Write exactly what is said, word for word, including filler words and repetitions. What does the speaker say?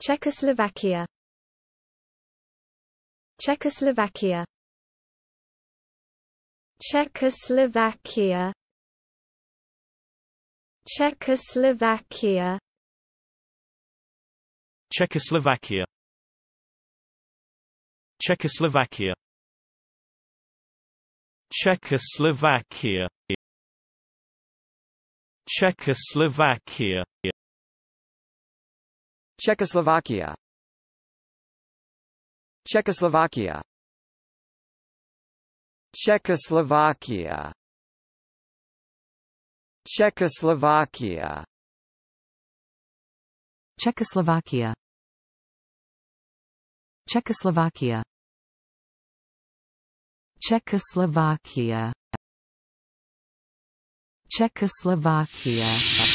Czechoslovakia. Czechoslovakia. Czechoslovakia. Czechoslovakia. Czechoslovakia. Czechoslovakia. Czechoslovakia. Czechoslovakia. Czechoslovakia. Czechoslovakia. Czechoslovakia. Czechoslovakia. Czechoslovakia. Czechoslovakia. Czechoslovakia. Czechoslovakia.